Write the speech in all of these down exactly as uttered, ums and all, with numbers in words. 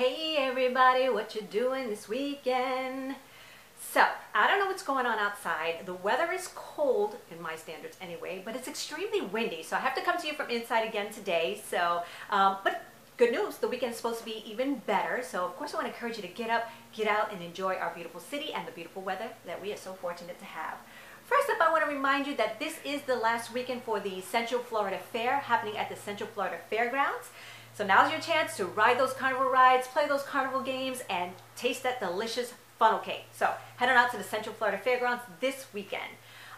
Hey everybody, what you doing this weekend? So, I don't know what's going on outside. The weather is cold, in my standards anyway, but it's extremely windy, so I have to come to you from inside again today. So, um, but good news, the weekend's supposed to be even better, so of course I want to encourage you to get up, get out, and enjoy our beautiful city and the beautiful weather that we are so fortunate to have. First up, I want to remind you that this is the last weekend for the Central Florida Fair, happening at the Central Florida Fairgrounds. So now's your chance to ride those carnival rides, play those carnival games, and taste that delicious funnel cake. So head on out to the Central Florida Fairgrounds this weekend.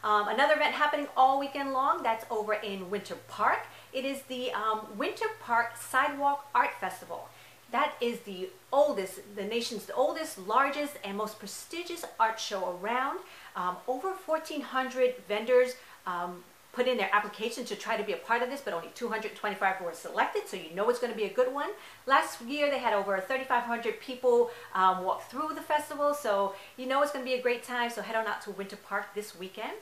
Um, another event happening all weekend long, that's over in Winter Park. It is the um, Winter Park Sidewalk Art Festival. That is the oldest, the nation's oldest, largest, and most prestigious art show around. Um, over fourteen hundred vendors um, put in their application to try to be a part of this, but only two hundred twenty-five were selected, so you know it's going to be a good one. Last year, they had over thirty-five hundred people um, walk through the festival, so you know it's going to be a great time, so head on out to Winter Park this weekend.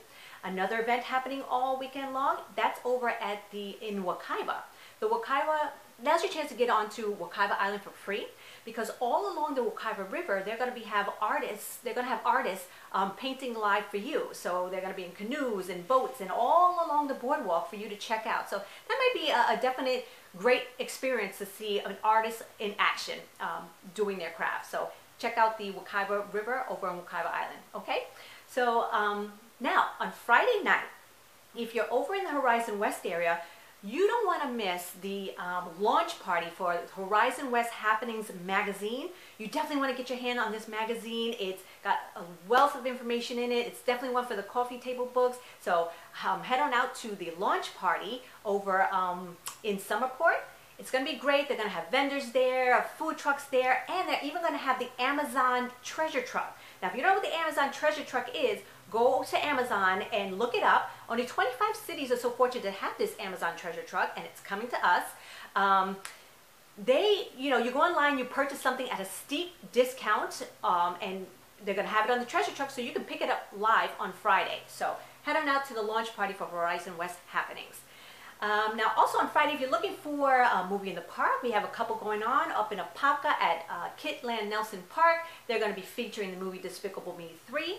Another event happening all weekend long, that's over at the, in Waikawa. The Waikawa, now's your chance to get onto Waikawa Island for free, because all along the Waikawa River, they're going to be have artists, they're going to have artists um, painting live for you. So they're going to be in canoes and boats and all along the boardwalk for you to check out. So that might be a, a definite great experience to see an artist in action um, doing their craft. So check out the Waikawa River over on Waikawa Island, okay? So um, now, on Friday night, if you're over in the Horizon West area, you don't want to miss the um, launch party for Horizon West Happenings Magazine. You definitely want to get your hand on this magazine. It's got a wealth of information in it. It's definitely one for the coffee table books. So um, head on out to the launch party over um, in Summerport. It's going to be great. They're going to have vendors there, food trucks there, and they're even going to have the Amazon treasure truck. Now, if you don't know what the Amazon treasure truck is, go to Amazon and look it up. Only twenty-five cities are so fortunate to have this Amazon treasure truck, and it's coming to us. Um, they, you know, you go online, you purchase something at a steep discount, um, and they're going to have it on the treasure truck, so you can pick it up live on Friday. So head on out to the launch party for Horizon West Happenings. Um, now, also on Friday, if you're looking for a movie in the park, we have a couple going on up in Apopka at uh, Kitland Nelson Park. They're going to be featuring the movie Despicable Me three.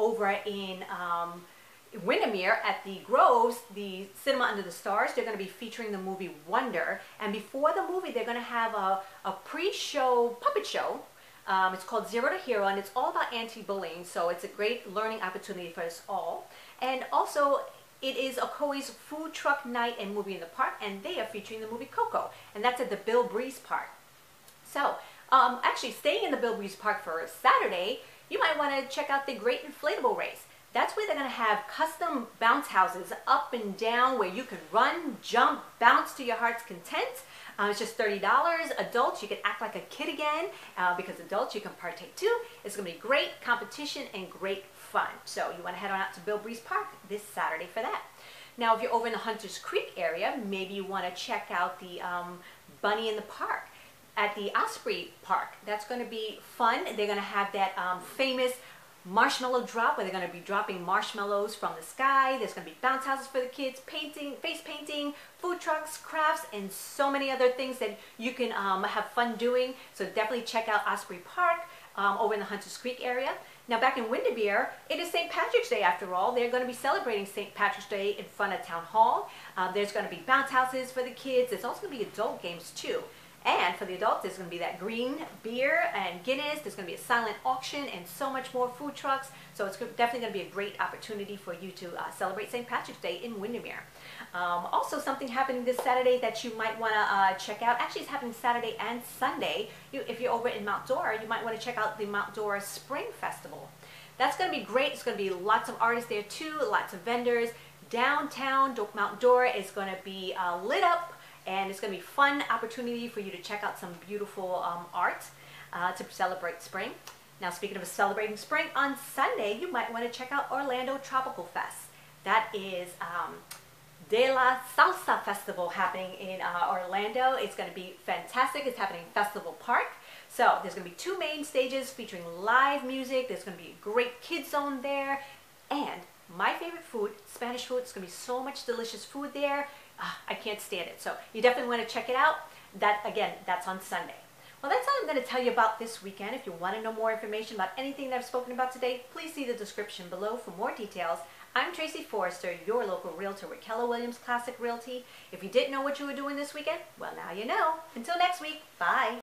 Over in um, Windermere at the Groves, the Cinema Under The Stars, they're going to be featuring the movie Wonder. And before the movie, they're going to have a, a pre-show puppet show. Um, it's called Zero to H E R O, and it's all about anti-bullying, so it's a great learning opportunity for us all. And also, it is Ocoee's food truck night and movie in the park, and they are featuring the movie CoCo, and that's at the Bill Breeze Park. So, um, actually, staying in the Bill Breeze Park for Saturday, you might want to check out The Great Inflatable Race. That's where they're going to have custom bounce houses up and down where you can run, jump, bounce to your heart's content. Uh, it's just thirty dollars. Adults, you can act like a kid again uh, because adults, you can partake too. It's going to be great competition and great fun. So you want to head on out to Bill Breeze Park this Saturday for that. Now, if you're over in the Hunter's Creek area, maybe you want to check out the um, Bunny In The Park at the Osprey Park. That's going to be fun. They're going to have that um, famous marshmallow drop where they're going to be dropping marshmallows from the sky. There's going to be bounce houses for the kids, painting, face painting, food trucks, crafts, and so many other things that you can um, have fun doing. So definitely check out Osprey Park um, over in the Hunter's Creek area. Now back in Windermere, it is Saint Patrick's Day after all. They're going to be celebrating Saint Patrick's Day in front of Town Hall. Uh, there's going to be bounce houses for the kids. There's also going to be adult games too. And for the adults, there's going to be that green beer and Guinness. There's going to be a silent auction and so much more, food trucks. So it's definitely going to be a great opportunity for you to uh, celebrate Saint Patrick's Day in Windermere. Um, also, something happening this Saturday that you might want to uh, check out. Actually, it's happening Saturday and Sunday. You, if you're over in Mount Dora, you might want to check out the Mount Dora Spring Festival. That's going to be great. It's going to be lots of artists there too, lots of vendors. Downtown Mount Dora is going to be uh, lit up. And it's going to be a fun opportunity for you to check out some beautiful um, art uh, to celebrate spring. Now, speaking of celebrating spring, on Sunday, you might want to check out Orlando Tropical Fest. That is um, De La Salsa Festival happening in uh, Orlando. It's going to be fantastic. It's happening in Festival Park. So there's going to be two main stages featuring live music. There's going to be a great kids zone there. And my favorite food, Spanish food. It's going to be so much delicious food there. I can't stand it. So you definitely want to check it out. That, again, that's on Sunday. Well, that's all I'm going to tell you about this weekend. If you want to know more information about anything that I've spoken about today, please see the description below for more details. I'm Tracy Forrester, your local realtor with Keller Williams Classic Realty. If you didn't know what you were doing this weekend, well, now you know. Until next week, bye.